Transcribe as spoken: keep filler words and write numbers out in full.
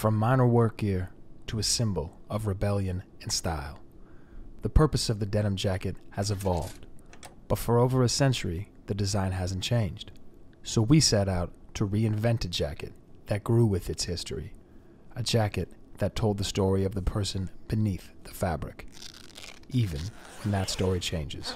from minor work gear to a symbol of rebellion and style. The purpose of the denim jacket has evolved, but for over a century, the design hasn't changed. So we set out to reinvent a jacket that grew with its history, a jacket that told the story of the person beneath the fabric, even when that story changes.